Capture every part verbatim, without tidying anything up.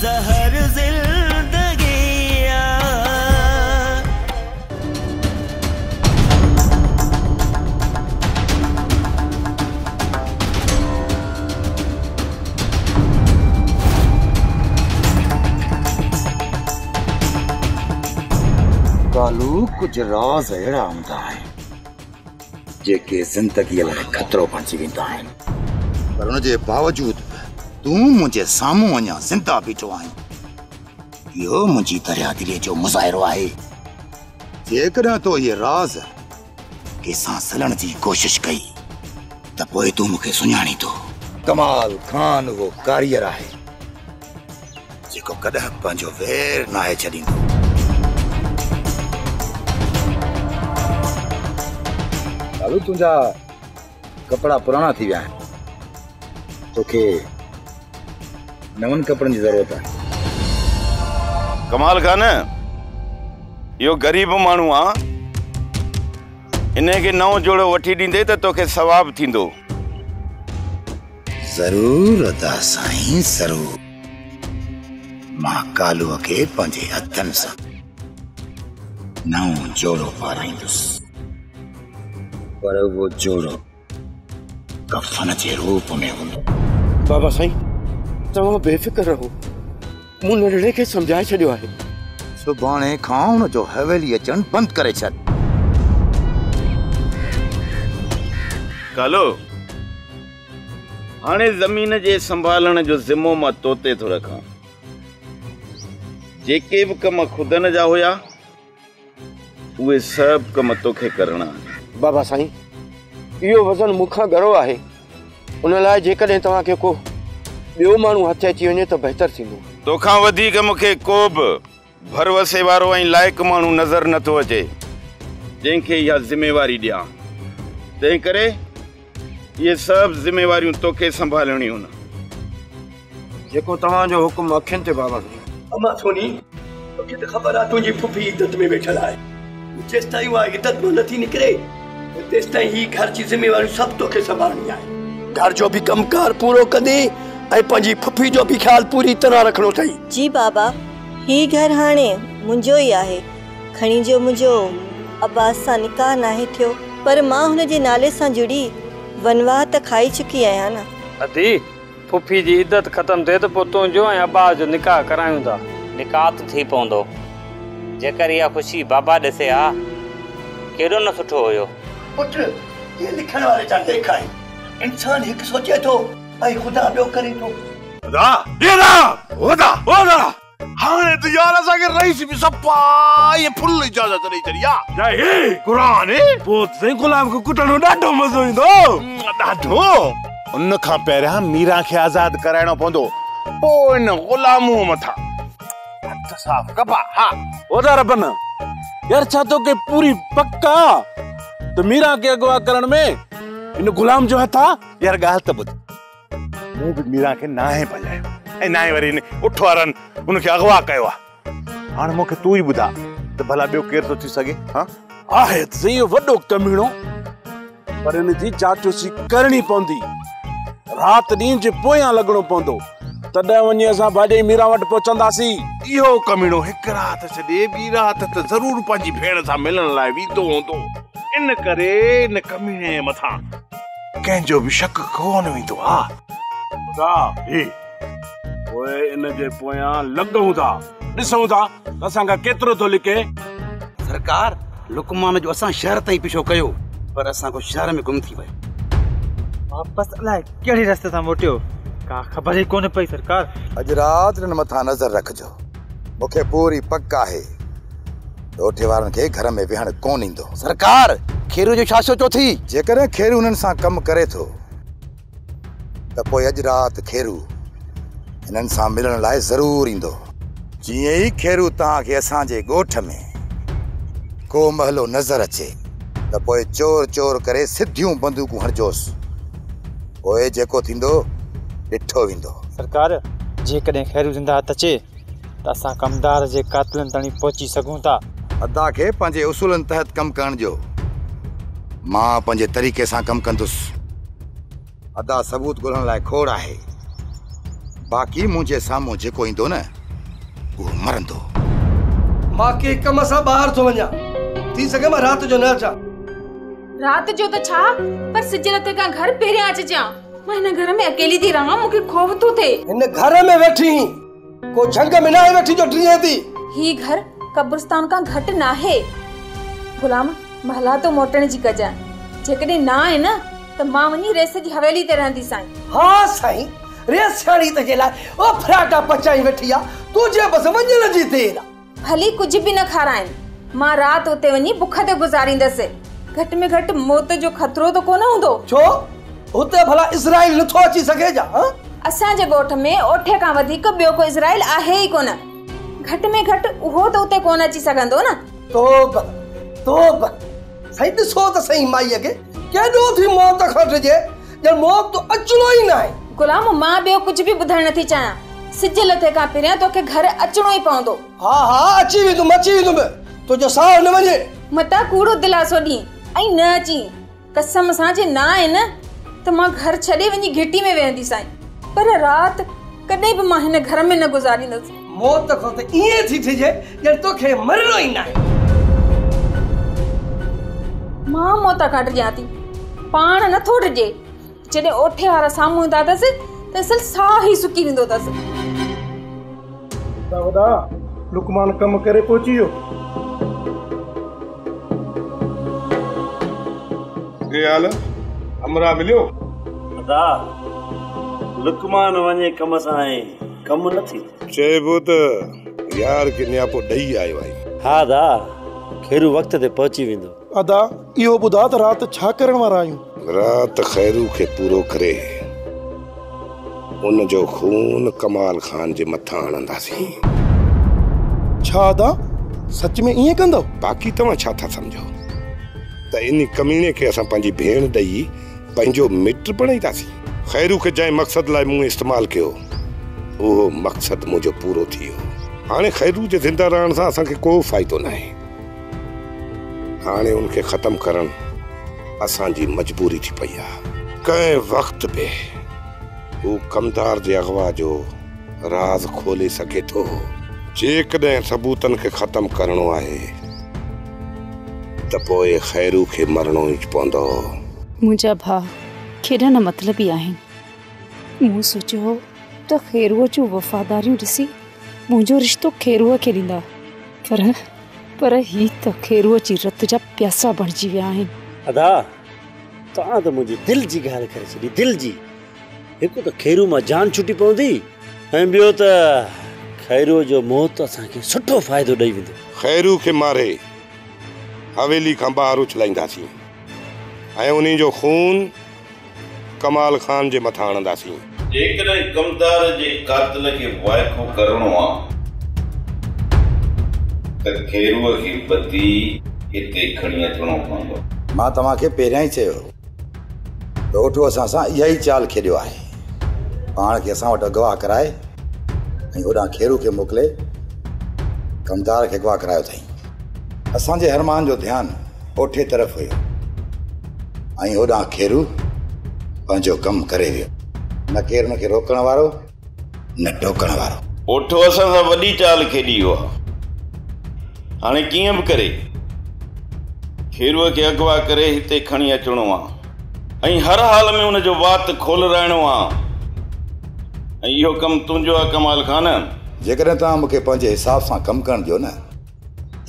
जहर जिंदगियाँ कालू कुछ राज अड़ा हूंदा है जेके जिंदगी लाए खतरो बणजी वेंदा आहिनि, पर उन जे बावजूद तू मुझे सामू अना जिंदा बीठो आई। यो मुझी दरियादिली जो मुजाहरो है। जेकर तो ये राज केसा सलण की कोशिश कई तो पोए तू मुखे सुनाणी तो। कमाल खान वो कारियर है जेको कदा पंजो वेर ना है छडींदो। कालू तुझा कपड़ा पुराना थी व्या तो के नवन कपड़न की जरूरत है। कमाल खान यो गरीब मानू आ इन्हें के नव जोड़ो वठी दींदे तो तोखे सवाब थींदो। जरूर अदा साईं जरूर। मां कालू के पंजे हथन सा नव जोड़ो पाराइंदुस, पर वो जोड़ो कफन के रूप में होंदो। बाबा साईं तमाम बेफिक्र रहो, मुन नड़ड़े के समझाए छड़ियो है सुबाने खाऊन जो हवेली अचन बंद करे छड़। कालो हाने जमीन जे संभालण जो जिम्मो मा तोते तो रखा। जेके भी कम खुदन जा होया उए सब कम तोखे करना। बाबा साईं यो वजन मुखा गरो है, उन लाए जेकडें तवा के को बियो मानू हथ अची वने तो बेहतर थींदो। तोखा वधीक मखे कोब भरवसे वारो ऐ लायक मानू नजर न तो अचे जेंखे या जिम्मेवारी दिया। ते करे ये सब जिम्मेवारियों तोखे संभालणी होना जेको तवा जो हुक्म अखिन ते बाबा जी। अम्मा सोनी तोखे तो खबर आ तुजी फुफी इद्दत में बैठल है। जेस ताई वा इद्दत में नथी निकरे तेस ताई ही घर जी जिम्मेवारी सब तोखे संभालणी है। घर जो भी कमकार पूरो कदे आई पंजी फुफी जो भी ख्याल पूरी तरह रखनो थई। जी बाबा ही घर हाने मुंजो ही आहे। खणी जो मुंजो अब्बास सा निकाह नाहे थियो, पर मां हुन जे नाले सा जुड़ी वनवाह त खाई चुकी आया ना। अदी फुफी जी इज्जत खत्म थे तो पोतो जो ए अब्बास जो निकाह करायूं दा। निकाह त थी पोंदो जेकर या खुशी बाबा दसे आ केडो न सुठो होयो। उठ ये लिखण वाले जा देखाई इंसान एक सोचे तो आई खुदा बेओ करे तो खुदा देरा खुदा खुदा हाने तो यार असा के रईस भी सप्पा ये फुल इजाजत नहीं चरिया जय हे कुरान है पोत से गुलाम को कुटनो डाडो मजो इंदो डाडो। उन खा पेरा मीरा के आजाद कराणो पोंदो पो इन गुलामो मथा हथ साफ कबा। हां ओदा रबन यार छातो के पूरी पक्का तो मीरा के अगवा करण में इन गुलाम जो था यार गाल त बुध वो भी मीरा के नाहे भजायो ए नाहे वरी ने उठवारन उन के अगवा कयो आ। हां मके तू ही बुधा त भला बेओ केर तो थी सके। हां आहे जे वडो कमीणो पर इन जी चाचोसी करणी पौंदी रात दिन जे पोया लगणो पौंदो तडा वनी असा बाडे मीरा वट पहुंचंदासी। इहो कमीणो एक रात छडे बी रात त जरूर पाजी भेण सा मिलन लाए वीतो होंदो। इन करे इन कमीणे मथा कें जो भी शक कोन वीतो आ तो लिके। सरकार लुकमान जो असा शहर तई पिछो कयो पर असा को शहर में गुम थी वे वापस अलाए केड़े रास्ते ता मोटियो का खबर ही कोन पई। सरकार आज रात न मथा नजर रखजो मखे पूरी पक्का है दोठे वारन के घर में वेहण कोन इंदो। सरकार खेरू जो शासो चो थी जेकर खेरू उनन सा कम करे तो तो अज रात खेरू इन सा मिलने लाए जरूर इंदो। जिये ही खेरू ताके असा जे गोठ में को महलो नजर अचे तो पोए चोर चोर करे सिद्धियों बंदूकू हरजोस पोए जेको थिंदो डिठो विंदो। सरकार जेकदे खेरू जिंदा अचे तो असा कमदार जे कातलन तणी पहुंची सकूं ता। अदा के पंजे उसूलन तहत कम करण जो मां पंजे तरीके सा कम कंदुस। अदा सबूत गोल्हण लाए खोड़ है बाकी मुझे सामो जे कोई दो न वो मरन दो। मां के कम सा बाहर तो वणा थी सके मैं रात जो न अचा। रात जो तो छा पर सिजल ते का घर पेरे आ जा। मैं इन घर में अकेली थी रहा, मुके खौफ तो थे। इन घर में बैठी को झंग में ना बैठी जो डरिए थी। ही घर कब्रिस्तान का घट ना है। गुलाम भला तो मोटण जी कजा जेकदे ना है ना तो मां वनी रेस जी हवेली ते रहंदी साईं। हां साईं रेसाड़ी त गेला ओ फराटा पचाई बैठिया तुझे बस वंजल जी तेरा भली कुछ भी न खाराइन। मां रात होते वनी भूख ते गुजारींदस। घट में घट मौत जो खतरो तो कोन हुंदो छो होते भला इजराइल न थो अची सके जा। हां असा जे गोठ में ओठे का वधिक बियो को इजराइल आहे ही कोन। घट में घट ओहो तो उते कोन अची सकंदो ना। तोब तोब सही दिसो त सही माई के केडो थी मौत खट जे जब मौत तो अचनो ही ना है। गुलाम मां बे कुछ भी बुधण नथी चाया। सिजल थे का पिरिया तो के घर अचनो ही पवंदो। हां हां अची वी तुम अची वी तुम तो जो साह न वने मता कूड़ो दिलासो दी आई न अची। कसम सा जे ना है न तो मां घर छडे वनी घिटी में वेंदी साईं। पर रात कदे भी मां इन घर में न गुजारींदस। मौत को तो इए थी थी जे जन तो के मरनो ही ना। मां मौत काट जाती पाण न थोड़ जे जदे ओठे वाला सामू दादा से तसल सा ही सुकी विंदो तस। दादा लुकमान कम करे पहुंचियो गयाल हमरा मिलियो। दादा लुकमान वने कम साए कम नथी चेबूत यार के न्यापो डई आयो आई। हां दा खेरु वक्त ते पहुंची विंदो। अदा इहो बुधा त रात छा करण वारा आयो। रात खैरू के पूरो करे उन जो खून कमाल खान जे मथा आणंदासी। छादा सच में इए कंदो। बाकी तवा छा था समझो त इनी कमीने के असा पंजी भेण दई पंजो मित्र बणई तासी। खैरू के जाय मकसद लाय मु इस्तेमाल कयो ओ मकसद मुजो पूरो थियो। हाने खैरू जे जिंदा रहण सा असा के को फायदो ना है। हाने उनके खत्म करन असांजी मजबूरी थी पई आ। कंहिं वक्त पे वो कमदार जे अगवा जो राज खोले सके तो जेकॾहिं सबूतन के खत्म करणो आहे त पोइ खैरू के मरणो ई पवंदो। मुझा भा केॾा न मतलब ही आहिनि। मूं सोचियो त खैरूअ जो वफ़ादारियूं ॾिसी मुंहिंजो रिश्तो खैरूअ खे ॾींदा पर पर ही त खैरूअ जी रत जा प्यासा बणिजी विया आहिनि। अदा तो आ तो मुझे दिल जी गाल करे छड़ी दिल जी। एक तो खैरू में जान छुटी पौंदी हम बियो त खैरू जो मौत असा के सुठो फायदो दई विंदो। खैरू के मारे हवेली का बाहर उछलाइंदासी ए उनी जो खून कमाल खान जे मथा आणंदासी। जेकरे कमदार जे कातिल के वायको करणो आ त खैरू की बत्ती इते खणी अचणो पवंदो। मां तवा के पेरिया ही चयो तो ओठो असा सा यही चाल खेडियो आहे। पाण के असा वट अगवा कराए ए ओडा खेरू के मोकले कमदार के अगवा करायो थई। असा जे हरमान जो ध्यान ओठे तरफ होयो ए ओडा खेरू पंजो कम करे वियो। न केर न के रोकण वारो न टोकण वारो। ओठो असा सा वडी चाल खेडियो हाने किए भी करे खैरू के अगवा करे हिते खणी अचणो आ। हर हाल में उन जो वात खोल रहणो आ। यो कम तुंजो आ कमाल खान। जेकर ता मके पंजे हिसाब सा कम करन दियो न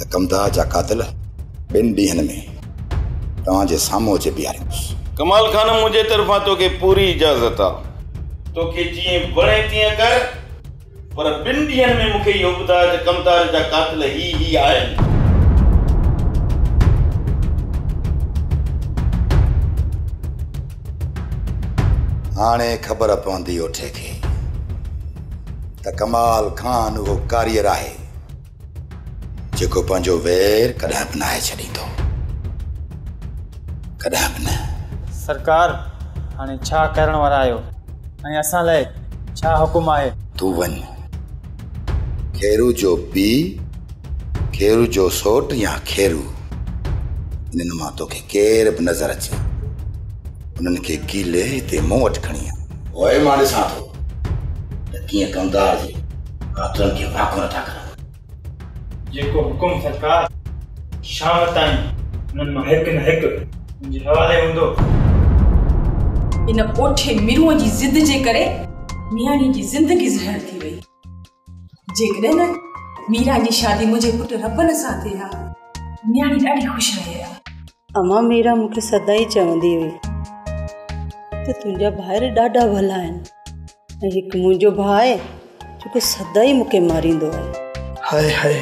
त कमदार जा कातिल बिन डीहन में तवा जे सामो जे बियारिस। कमाल खान मुझे तरफा तो के पूरी इजाजत आ। तो के जिए बणे तिए कर पर बिन डीहन में मके यो बुधा जे कमदार जा कातिल ही ही आए। हाणे खबर पवंदी ओठे खे त कमाल खान वो कारियर आहे जेको पंहिंजो वेर कॾहिं बि नाहे छॾींदो कॾहिं बि न। सरकार हाणे छा करण वारा आहियो ऐं असां लाइ छा हुकुम आहे? तूं वञ खेरू जो पी खेरू जो सोट या खेरू इन्हनि मां तोखे केर बि नज़र अचे उनन के गीले ते मोट खणिया ओए माने साथो किए कंदा जी आतरन के वाको न थाकर जे को हुकुम सरकार शाम ताई नन में एक न एक मुझे हवाले हुंदो इन कोठे मिरुओ जी जिद जे करे नियाणी जी जिंदगी जहर थी वई जेकरे न मीरा जी शादी मुझे पुट रबन सा थे हा नियाणी डाडी खुश रहे हा अम्मा मीरा मुके सदाई चवंदी हुई तो तुंजा भाईर डाडा भला है एक मुंजो भाई जो सदाई मुके मारिंदो है हाय हाय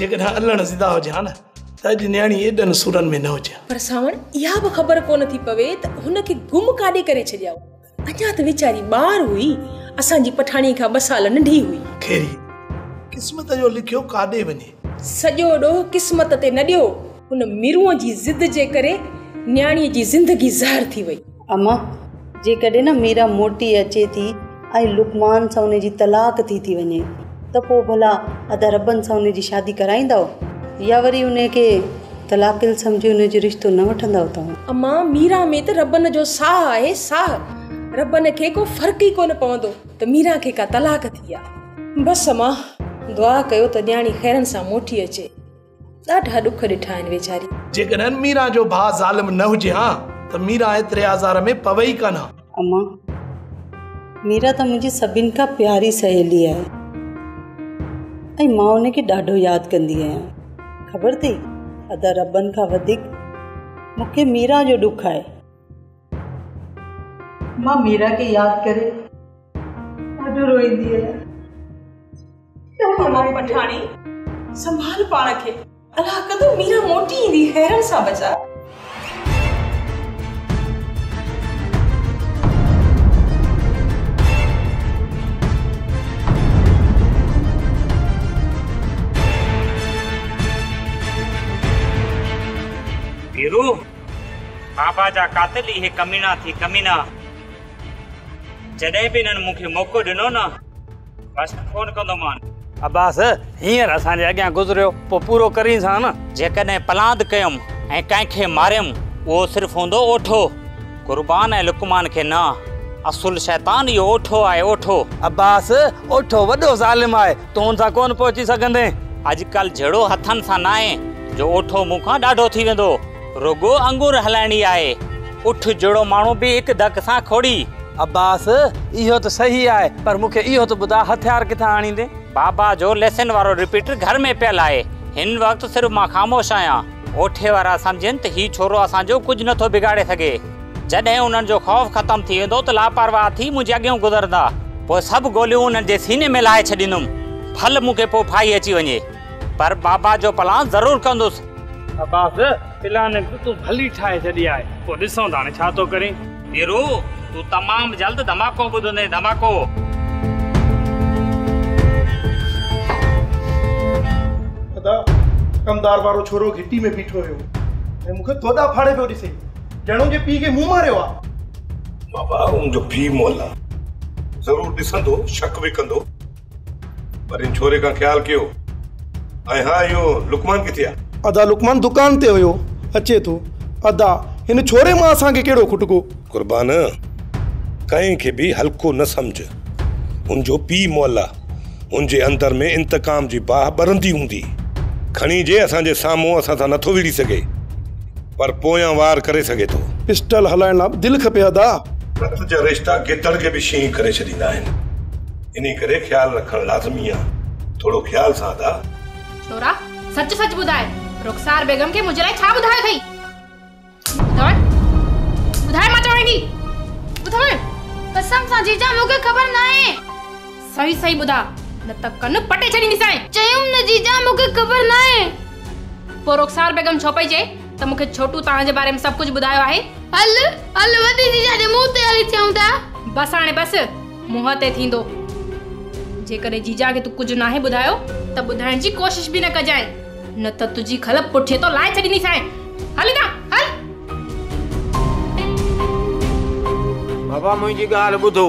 जेकर अल्लाह जिदा हो जाना तज नियाणी एडन सुरन में न हो जा पर सावण या ब खबर कोन थी पवे त हुन के गुम काडे करे छड्याओ अजा त बेचारी बार हुई असा जी पठाणी का ब साल नंढी हुई खेरी किस्मत जो लिखियो काडे बने सजो डो किस्मत ते न दियो उन मिरुओ जी जिद जे करे न्याणी जी जिंदगी ज़हर थी वई अम्मा जे कदे ना मीरा मोटी अचे थी आई लुकमान सा उन जी तलाक थी थी वने त पो भला अदा रबन सा उन जी शादी कराइंदा या वरी उने के तलाकिल समझी उन जो रिश्तो न वठंदा त अम्मा मीरा में त रबन जो साह है साह रबन के को फर्क ही कोन पवंदो त मीरा के का तलाक थिया बस अम्मा दुआ कयो त न्याणी खैरन सा मोटी अचे डाढा दुख दिठाइन बेचारी जेकरन मीरा जो भा जालिम न हुजे हां त मीरा एतरे आजार में पवई काना अम्मा मीरा त मुझे सबिन का प्यारी सहेली है आई मां ने के डाढो याद कंदी है खबर थी अदा रबन का वधिक मुके मीरा जो दुख है मां मीरा के याद करे डाढो रोईंदी है क्या मां पठाणी संभाल पाण के अल्लाह कदो मीरा मोटी इंदी हैरन सा बचा वीरू बाबा जा कातली हे कमीना थी कमीना जदे भी नन मुखे मौको दिनो ना बस फोन कंदो मान अब्बास हियर असा जे अगे गुजरियो पो पूरो करी सा ना जेकने पलांद कयम ए काखे मारम वो सिर्फ होंदो ओठो कुर्बान है लुकमान के ना असल शैतान यो ओठो आए ओठो अब्बास ओठो वडो जालिम आए तोन सा कोन पहुंची सकंदे आजकल जड़ो हथन सा नाए जो ओठो मुखा डाढो थी वेंदो रोगो अंगूर हलाणी आए उठ जड़ो मानो भी एक दक सा खोड़ी अब्बास इहो तो सही आए पर मुखे इहो तो बुदा हथियार किथा आणी दे बाबा जो लेसन वारो रिपीटर घर में पियल आए हिन वक्त सिर्फ मां खामोश आया ओठे वारा समझन त ही छोरो असा जो कुछ न तो बिगाड़े सके जदे उनन जो खौफ खत्म थी दो तो लापरवाह थी मुझे अगे गुजरदा पो सब गोलियों उनन जे सीने में लाए छडिनुम फल मुके पो फाई अची वने पर बाबा जो प्लान जरूर कंदुस अब्बास प्लान तू भली ठाए छडी आए पो दिसो दाने छा तो करी वीरू तू तमाम जल्द धमाको बुधने धमाको कमदार वारो छोरो घिटी में बीठो हो ए मुखे तोडा फाड़े पियो दिसे जणो जे पी के मुंह मारियो आ बाबा उन जो पी मोला जरूर दिसंदो शक भी कंदो पर इन छोरे का ख्याल कियो आय हां यो लुकमान किथिया अदा लुकमान दुकान ते होयो अचे तो अदा इन छोरे मां असा के केड़ो खुटगो कुर्बान कहीं के भी हल्को न समझ उन जो पी मोला उन जे अंदर में इंतकाम जी बाह बरंदी हुंदी खणी जे असा जे सामो असा सा नथो विड़ी सके पर पोया वार करे सके तो पिस्टल हलाइना दिल खपे अदा रत जा रिश्ता गिदड़ के भी शी करे छदीना है इनी करे ख्याल रखण लाजमी है थोड़ो ख्याल सा अदा छोरा सच सच बुधाए रुखसार बेगम के मुझे लाई छा बुधाए थई बुधाए बुधाए मत होएगी बुधाए कसम सा जीजा मुके खबर ना है सही सही बुधा न तब कन पटे छडी निसाए चयम न जीजा मुके खबर ना है पोरक्सार बेगम छोपई जे त मुके छोटू ता जे बारे में सब कुछ बुधायो है हल हल वदी जीजा जे मुंह ते हली छौंदा बस आने बस मुंह ते थिंदो जे करे जीजा के तू कुछ ना है बुधायो त बुधाण जी कोशिश भी न क जाए न त तुजी खलप पुठे तो लाए छडी निसाए हल ना हल बाबा मुजी गाल बुधो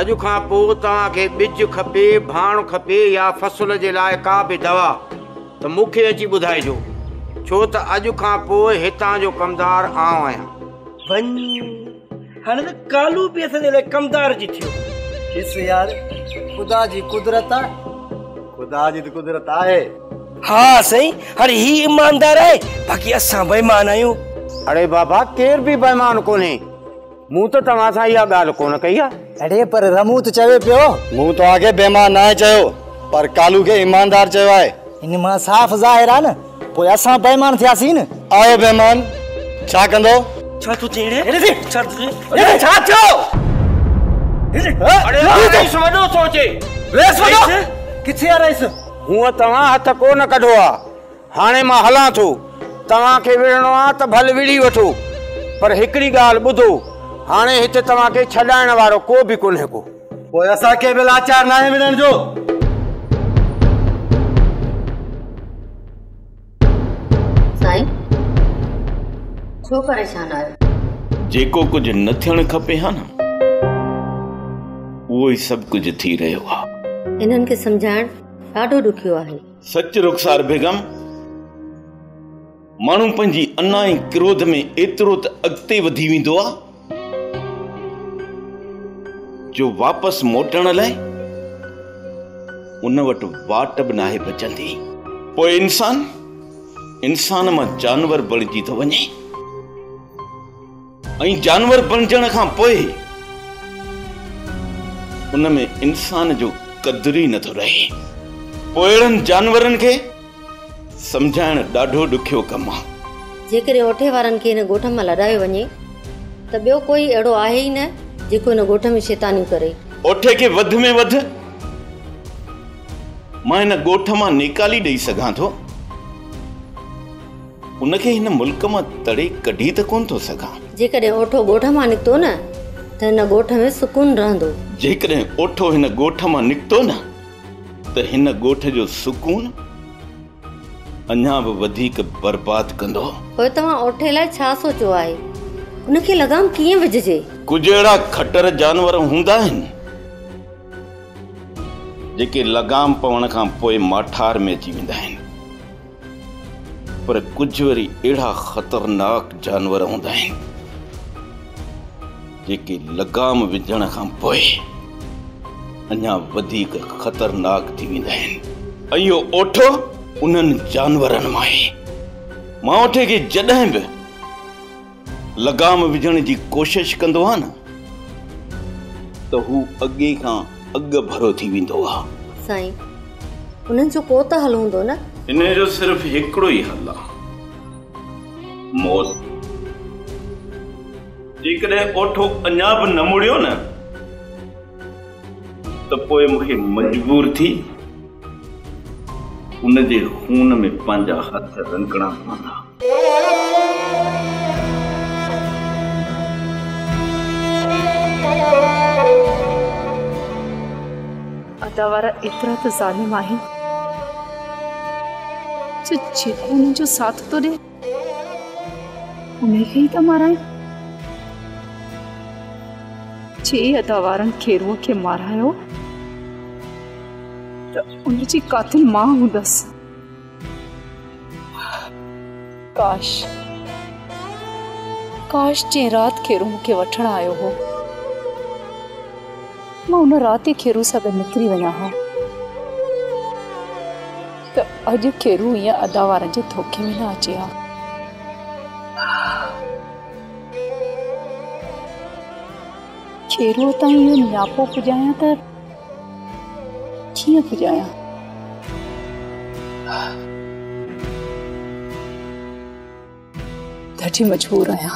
अज खां पोइ तव्हांखे बिज खपे भाण खपे या फसल जे लाइ का बि दवा त मूंखे अची ॿुधाइजो छो त अॼु खां पोइ हितां जो कमदार आउं आहियां हाणे त कालू बि असांजे लाइ कमदार जी थियो इससे यार खुदा जी कुदरत है, खुदा जी तो कुदरत है। हाँ सही, हर ही ईमानदार है, बाकी असा बेईमान आयो। अरे बाबा केर भी बेईमान कोने, मुंह तो तवा सा या गाल कोन कई। अरे पर रमू तो चवे पियो, मुंह तो आगे बेईमान ना चयो पर कालू के ईमानदार चयो है। इन मां साफ जाहिर है ना, कोई असा बेईमान थियासी न। आयो बेईमान छा कंदो, छा तू चेड़े अरे से छा तू अरे छा छो अरे अरे सुवडो सोचे रेस वडो किथे आ रेस। हुआ तवा हाथ को न कढो आ, हाने मां हला थो, तवा के विड़णो आ त भल विड़ी वठो, पर एकड़ी गाल बुधो, हाने हिते तवा के छडाण वारो को भी कोने को। ओए असा के बिलाचार नाहे मिलन जो। साईं छो परेशान आयो? जेको कुछ न थियण खपे हा ना, वो ही सब कुछ थी रयो आ। इनन के समझाण डाढो दुखियो आहे। सच रुखसार बेगम, मानू पंजी अन्नाई क्रोध में एतरो त अगते वधी विंदो आ जो वापस मोटण लाए उन वट वाट भी ना बचंदी। पोए इंसान इंसान मां जानवर बणजी तो वने, अई जानवर बणजण खां पोए उन में इंसान जो कदर ही न तो रहे। पोएड़न जानवरन के समझाण डाढो दुखियो कम आ। जेकर ओठे वारन के इन गोठ में लड़ायो वने त बियो कोई एड़ो आहे ही न जेको इन गोठ में शैतानी करे। ओठे के वध में वध मां इन गोठ में निकाली दई सका तो उनके इन मुल्क में तड़े कढी त कोन तो सका। जेकर ओठो गोठ में निकतो न त इन गोठ में सुकून रहंदो। जेकर ओठो इन गोठ में निकतो न त इन गोठ जो सुकून अन्या भी वधिक बर्बाद कंदो। ओए तवा ओठे ला छा सोचो आए, उनके लगाम किए वजजे? कुजेड़ा खटर जानवर हुंदा हन जेके लगाम पवण खां पोए माठार में अची वेंदा हन, पर कुछ वरी एड़ा खतरनाक जानवर हुंदा हन जेके लगाम विझण खां पोए अन्या वधिक खतरनाक थी वेंदा हन। अयो ओठो उनन जानवरन माए मां ओठे के जदहें भी लगाम विझण की कोशिश कंदो आ न तो हु अगे का अग भरो थी विंदो आ। साईं उनन जो को त हल हुंदो न, इने जो सिर्फ एकड़ो ही हल आ, मौत। जेकरे ओठो अन्या भी न मुड़ियो न तो पोए मुखे मजबूर थी उन जे खून में पंजा हाथ रंगणा पवंदा। अदावारा इतरा तो जालिम आहिन जो जेको उन जो साथ तो दे उन्हें ही तो माराए। जे अदावारन खेरुओ के मारायो उनकी कातिल मां हुदस। काश काश जे रात खेरू मुखे वठण आयो हो, मां उन रात खेरू सब निकरी वया हा तो अज खेरू या अदावारन जे धोखे में ना अचे हा। खेरू ताई यो न्यापो पुजाया त किया पुजाया। ढठी मजबूर आया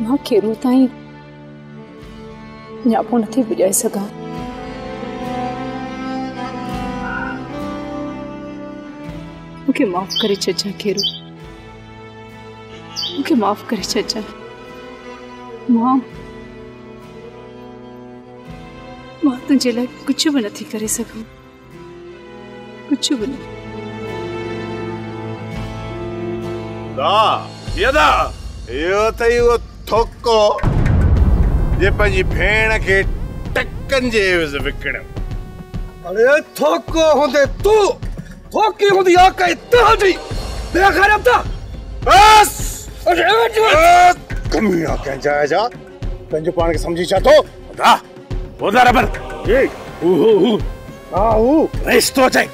मां खेरू ताई न्यापो नथी पुजाए सघां। मूंखे माफ़ करे छॾ खेरू, मूंखे माफ़ करे छॾ मां। मां तुझे लाइ कुछ भी नहीं करे सकूं, कुछ भी नहीं। दा ये दा यो तई वो थोको जे पंजी भेण के टक्कन जे विकण। अरे थोको होंदे तू थोकी होंदी आ का इत्तेहादी बेखरब ता बस। अरे कमिया कह जा जा पंजपान के समझी चाहतो दा बोदा रबर ए हु हु हु आ हु रेस्तो जाय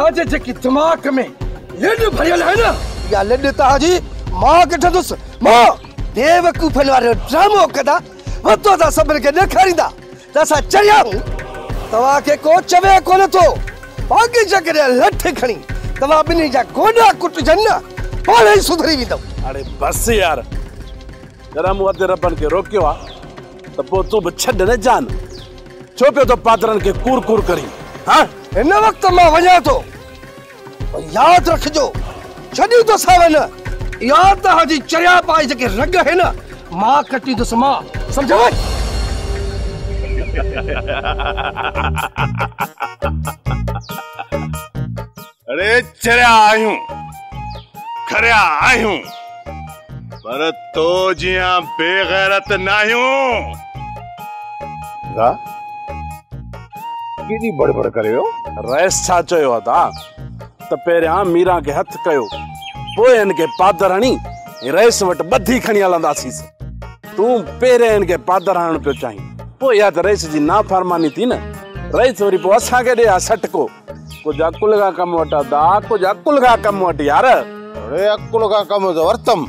आज जे कितमाक में लड भरियल है ना या लड ताजी मां के ठदुस मां बेवकूफ वाले ड्रामो कदा वतो दा सबर के न खारीदा तसा चरिया तवा के को चवे कोन तो बाकी जकरे लठ खणी तवा बिनी जा गोडा कुट जन्ना पाले सुधरी विदो। अरे बस यार जरा मुअद्दे रब्बन के रोकियो आ त पो तू छड न जान छो पे तो पादरन के कूर कूर करी हां इन वक्त मैं वजा तो याद रख जो छडी तो सावन याद ता हजी चरिया पाई जके रग है ना मां कटी तो समा समझो अरे चरिया आयू खरिया आयू पर तो जिया बेगैरत नायू दा केडी बड़बड़ करयो रैस छा चयो दा त पेरा मीरा के हाथ कयो पोयन के पादरणी रैस वट बधी खणी हलंदासी तू पेरेन के पादरण पे चाहि पो या त रैस जी ना फरमानी थी न रैस वरी पो असा के दे आ सटको को जा कुलगा कम वटा दा को जा कुलगा कम वट यार अरे अकुल का कम वरतम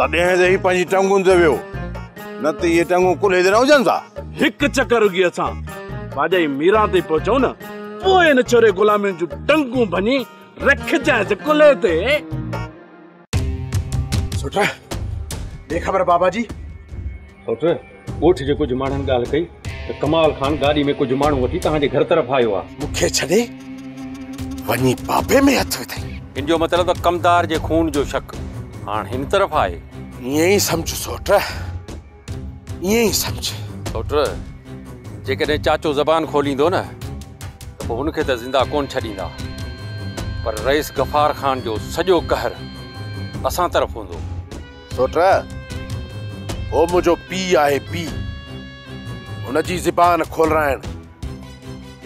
तदे ही पंजी टंगू देवयो न त ये टंगू कुले दे न जनता एक चक्कर उगी असा बाजाई मीरा ते पहुंचो न पोए न छोरे गुलाम जो टंगू बनी रख जाए ज कुले ते सोटा दे खबर बाबा जी सोटे ओठ जे कुछ मानन गाल कई त कमाल खान गाड़ी में कुछ मानू वठी ता जे घर तरफ आयो आ मुखे छडे वनी बाबे में हथ थे इन जो मतलब तो कमदार जे खून जो शक हां इन तरफ आए यही समझ सोटर यही समझ सोटर जेकने चाचो जबान खोलिंदो न तो उनके त जिंदा कोन छडींदा पर रईस गफार खान जो सजो कहर असा तरफ होंदो सोटर ओ मुजो पी आए पी उन जी जबान खोल रायन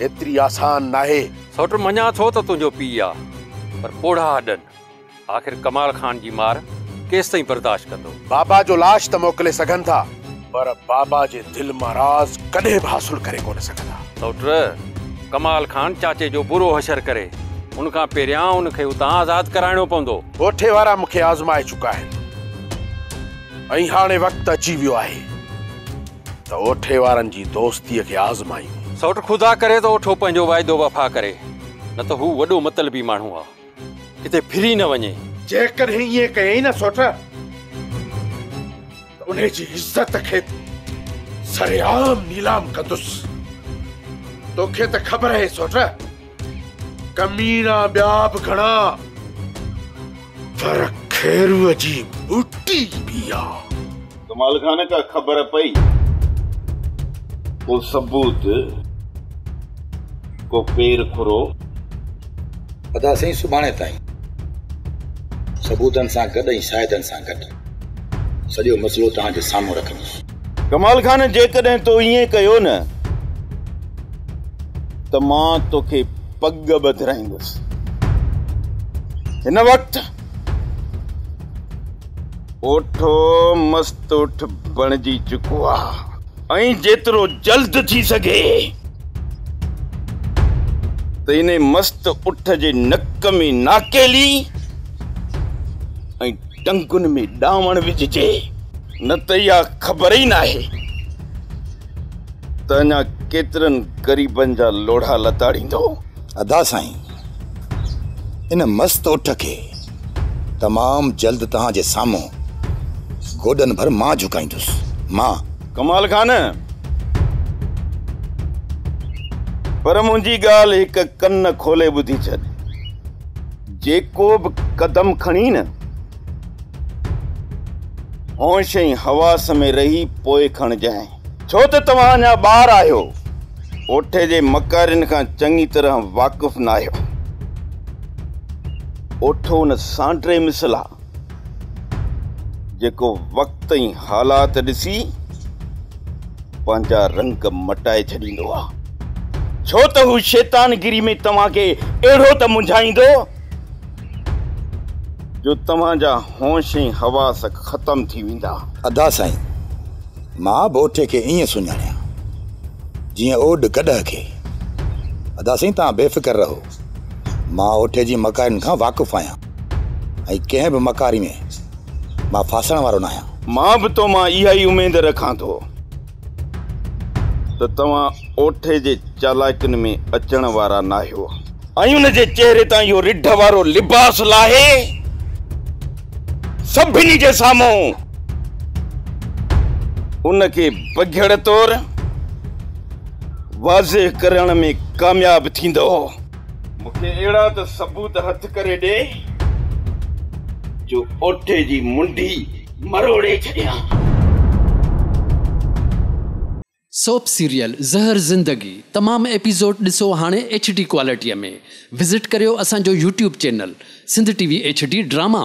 एतरी आसान नाहे सोटर मन्या थो तो तुजो पी आ पर पोड़ा हडन आखिर कमाल खान जी मार केस तई बर्दाश्त कंदो बाबा जो लाश त मोकले सकन था पर बाबा जे दिल महाराज कदे हासिल करे कोन सकदा डॉक्टर कमाल खान चाचे जो बुरो हशर करे उनका पेरिया उनखे उता आजाद कराणो पंदो ओठे वारा मुखे आजमाए चुका है अई हाने वक्त अची वियो आहे त ओठे वारन जी दोस्ती के आजमाई सोट खुदा करे तो ओठो पंजो वायदो वफा करे न तो हु वडो मतलबी मानू आ किते फ्री न वने जेकर ही ये कहे ना सोटा उन्हें जी इज्जत के सरेआम नीलाम कदुस तोखे त खबर है सोटा कमीना ब्याब घणा पर खेरुअ जी बूटी बिया कमाल खान का खबर पई को सबूत को पेर खुरो अदा सही सुबाने ताई सबूतन सा गद शायदन सा गद सजो मसलो ता जे सामो रखन कमाल खान जेकदे तो ये कयो न त मां तोखे पग बधराइंदस इन वक्त ओठो मस्त उठ बणजी चुको आ अई जेतरो जल्द थी सके ते ने मस्त उठ जे नक में नाकेली टंगुन में डावण विझे न तया खबर ही ना है तना केतरन गरीबन जा लोढ़ा लताड़ींदो अदा साई इन मस्त उठ के तमाम जल्द ता जे सामो गोडन भर मां झुकाइंदुस मां कमाल खान पर मुंजी गाल एक कन्न खोले बुधी छद जेको कदम खणी न होश ही हवास में रही पोए खण जाए छो त तवा ना बाहर आयो ओठे जे मकारिन का चंगी तरह वाकिफ ना आयो ओठो न सांट्रे मिसला जेको वक्त ही हालात दिसी पंजा रंग मटाए छडींदो आ छो तो हु शैतानगिरी में तवा के एड़ो त मुंझाइंदो जो तव्हांजा होश ऐं हवास ख़त्म थी वेंदा। अदा साईं, मां बोठे खे ईअं सुञाणियां जीअं ओड गॾह खे। अदा साईं, तव्हां बेफ़िक्र रहो, मां ओठे जी मकारियुनि खां वाक़ुफ़ु आहियां ऐं कंहिं बि मकारी में मां फासण वारो न आहियां। मां बि तो मां इहा ई उमेद रखां थो त तव्हां ओठे जे चालाकियुनि में अचण वारा न आहियो ऐं उन जे चेहरे तां इहो रिढ वारो लिबास लाहे सभिनी जे साम्हूं उनखे बघड़ तौरु वाज़े करण में कामयाब थींदो। मूंखे अहिड़ा त सबूत हथ करे ॾे जो ओठे जी मुंडी मरोड़े छॾियां। सोप सीरियल ज़हर ज़िंदगी तमाम एपिसोड ॾिसो हाणे एच डी क्वालिटीअ में। विज़िट करियो असांजो YouTube channel Sindh TV H D drama.